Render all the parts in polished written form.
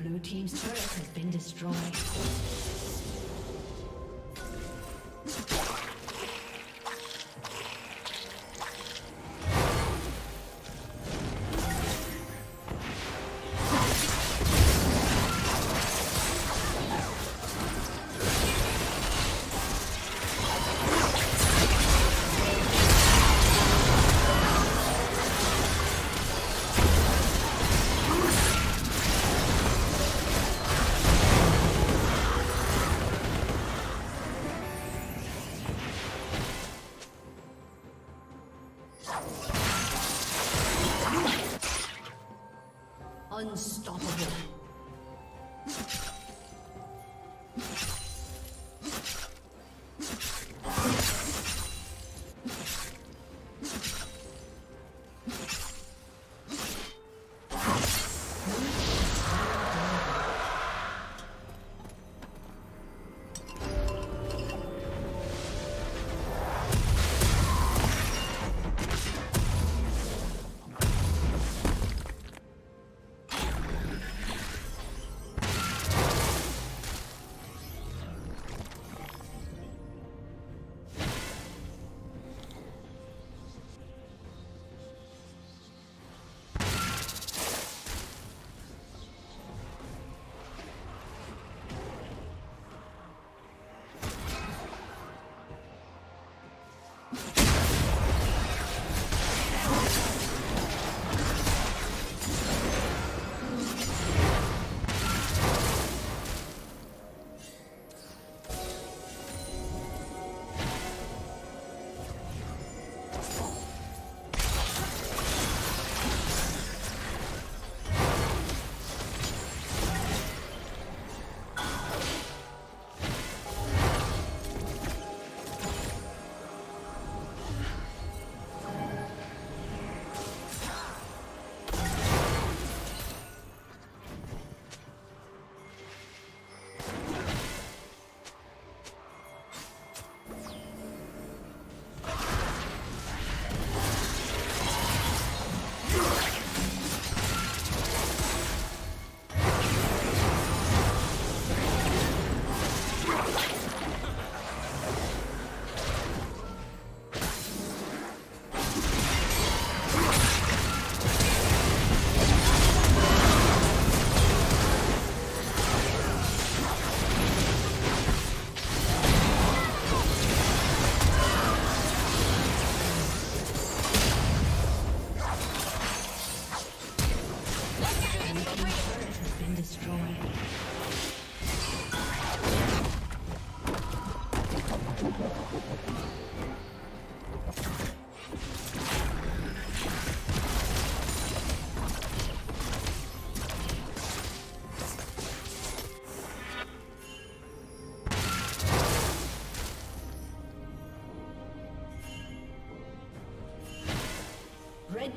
Blue team's turret has been destroyed. Unstoppable. Red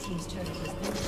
Team's turret has been destroyed.